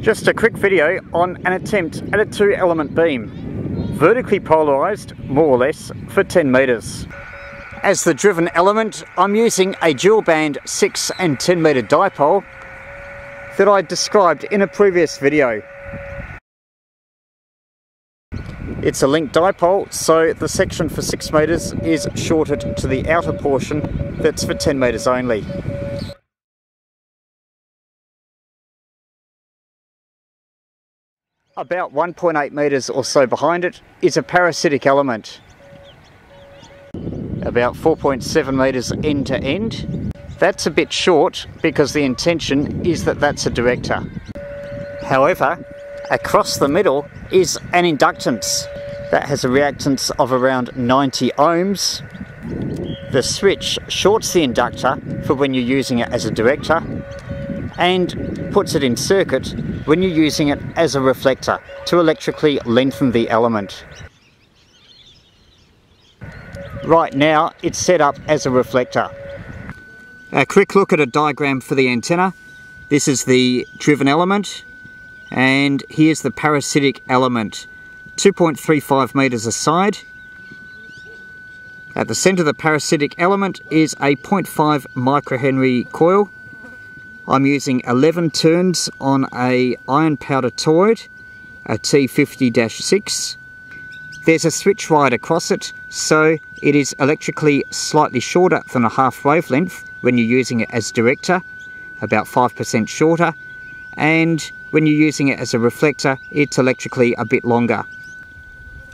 Just a quick video on an attempt at a two-element beam, vertically polarised, more or less, for 10 metres. As the driven element, I'm using a dual-band 6 and 10 metre dipole that I described in a previous video. It's a linked dipole, so the section for 6 metres is shorted to the outer portion that's for 10 metres only. About 1.8 metres or so behind it is a parasitic element. About 4.7 metres end to end. That's a bit short because the intention is that that's a director. However, across the middle is an inductance that has a reactance of around 90 ohms. The switch shorts the inductor for when you're using it as a director and puts it in circuit when you're using it as a reflector to electrically lengthen the element. Right now it's set up as a reflector. A quick look at a diagram for the antenna. This is the driven element and here's the parasitic element, 2.35 metres aside. At the centre of the parasitic element is a 0.5 microhenry coil. I'm using 11 turns on a iron powder toroid, a T50-6. There's a switch right across it, so it is electrically slightly shorter than a half wavelength when you're using it as director, about 5% shorter, and when you're using it as a reflector, it's electrically a bit longer.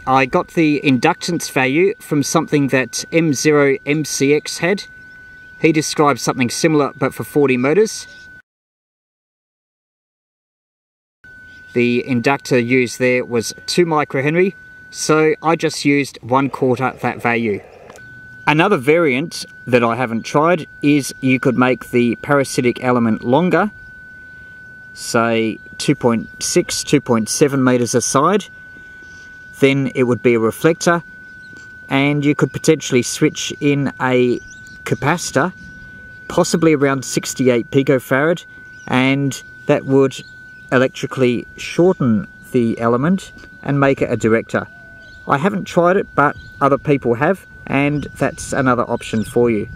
I got the inductance value from something that M0MCX had. He describes something similar, but for 40 metres. The inductor used there was 2 microhenry, so I just used 1/4 that value. Another variant that I haven't tried is you could make the parasitic element longer, say 2.6, 2.7 metres aside. Then it would be a reflector, and you could potentially switch in a capacitor, possibly around 68 picofarad, and that would electrically shorten the element and make it a director. I haven't tried it, but other people have, and that's another option for you.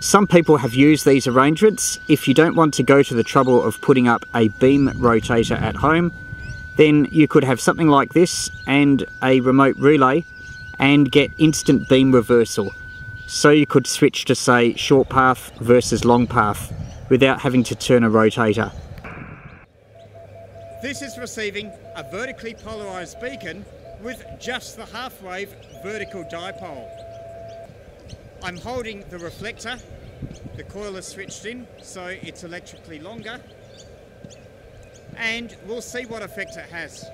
Some people have used these arrangements. If you don't want to go to the trouble of putting up a beam rotator at home, then you could have something like this and a remote relay and get instant beam reversal, so you could switch to, say, short path versus long path without having to turn a rotator. This is receiving a vertically polarised beacon with just the half wave vertical dipole. I'm holding the reflector, the coil is switched in so it's electrically longer, and we'll see what effect it has.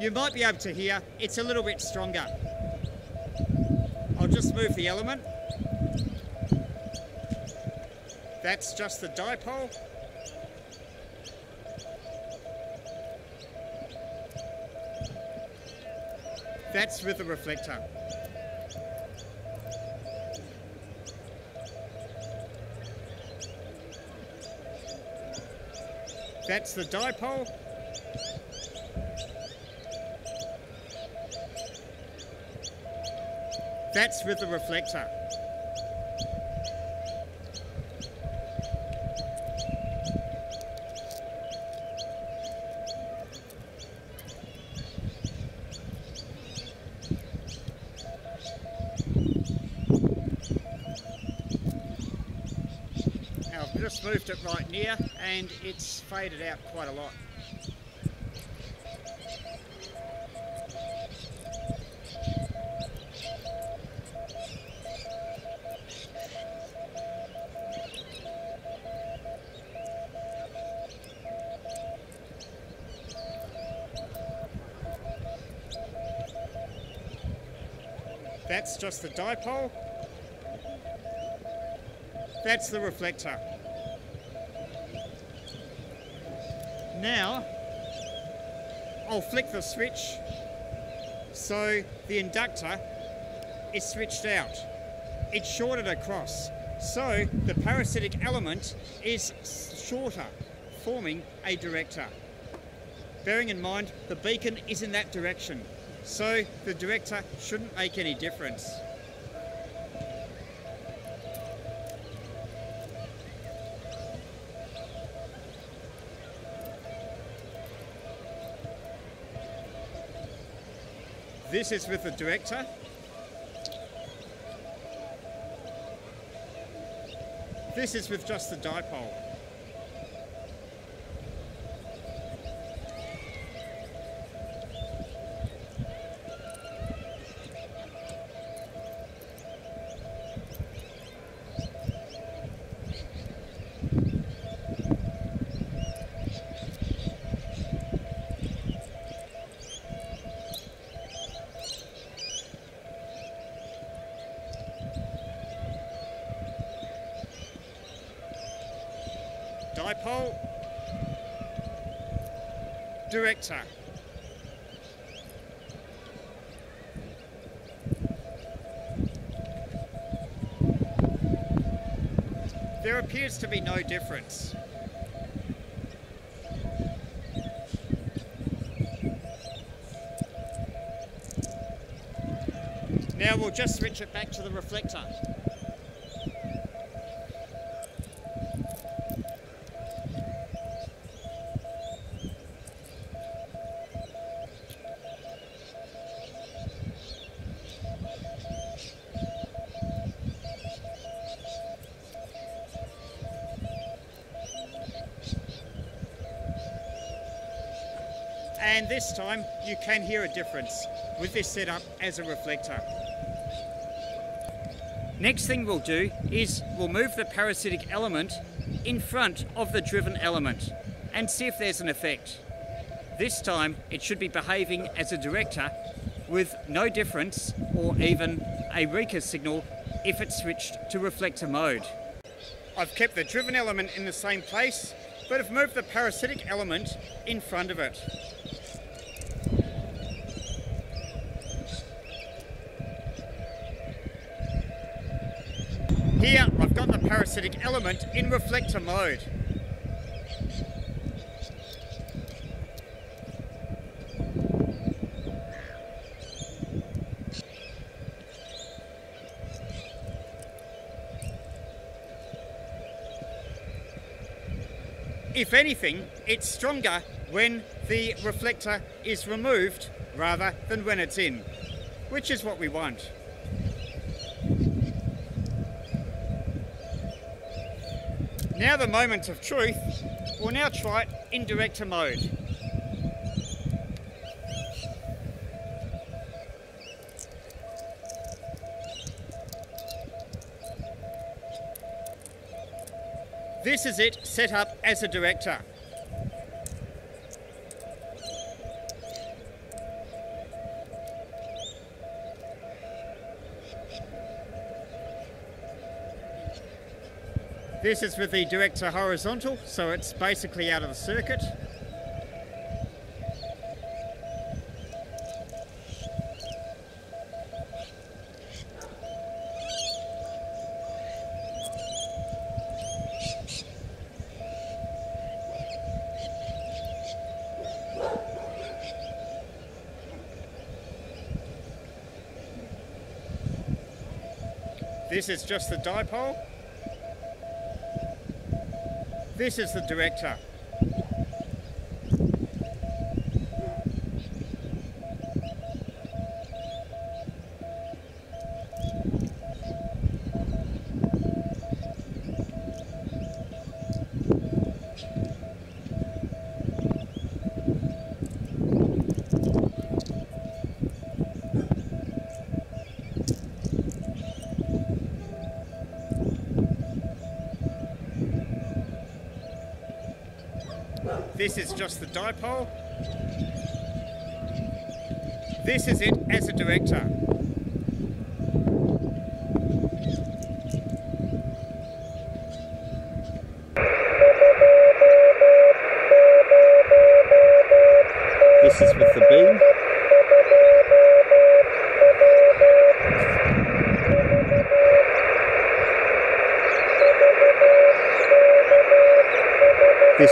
You might be able to hear it's a little bit stronger. I'll just move the element. That's just the dipole. That's with the reflector. That's the dipole. That's with the reflector. Now I've just moved it right near and it's faded out quite a lot. That's just the dipole. That's the reflector. Now, I'll flick the switch so the inductor is switched out. It's shorted across, so the parasitic element is shorter, forming a director. Bearing in mind, the beacon is in that direction, so the director shouldn't make any difference. This is with the director. This is with just the dipole. Dipole, director. There appears to be no difference. Now we'll just switch it back to the reflector. And this time you can hear a difference with this setup as a reflector. Next thing we'll do is we'll move the parasitic element in front of the driven element and see if there's an effect. This time it should be behaving as a director with no difference or even a weaker signal if it's switched to reflector mode. I've kept the driven element in the same place, but I've moved the parasitic element in front of it. Here I've got the parasitic element in reflector mode. If anything, it's stronger when the reflector is removed rather than when it's in, which is what we want. Now the moment of truth, we'll now try it in director mode. This is it set up as a director. This is with the director horizontal, so it's basically out of the circuit. This is just the dipole. This is the director. This is just the dipole. This is it as a director.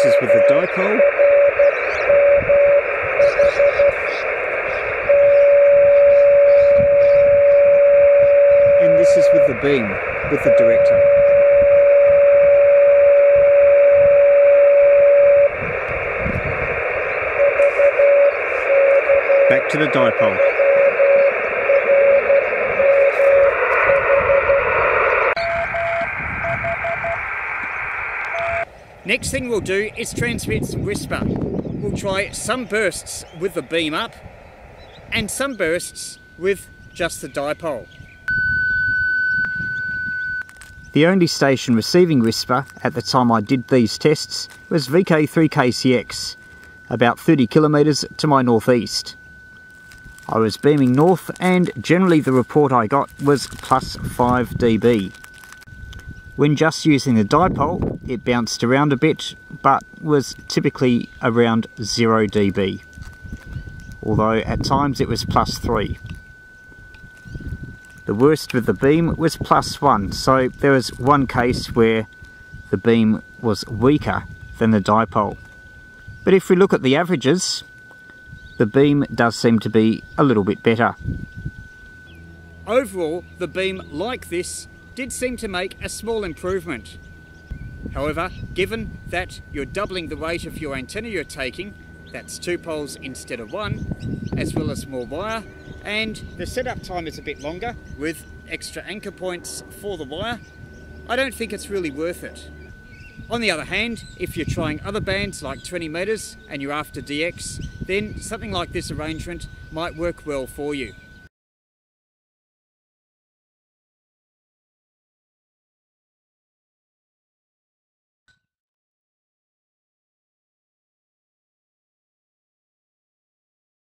this is with the dipole. And this is with the beam, with the director. Back to the dipole. Next thing we'll do is transmit some whisper. We'll try some bursts with the beam up and some bursts with just the dipole. The only station receiving whisper at the time I did these tests was VK3KCX, about 30 kilometres to my northeast. I was beaming north and generally the report I got was plus 5 dB. When just using the dipole, it bounced around a bit, but was typically around 0 dB, although at times it was plus 3. The worst with the beam was plus 1, so there was one case where the beam was weaker than the dipole. But if we look at the averages, the beam does seem to be a little bit better. Overall, the beam like this did seem to make a small improvement. However, given that you're doubling the weight of your antenna you're taking, that's 2 poles instead of 1, as well as more wire, and the setup time is a bit longer with extra anchor points for the wire, I don't think it's really worth it. On the other hand, if you're trying other bands like 20 meters and you're after DX, then something like this arrangement might work well for you.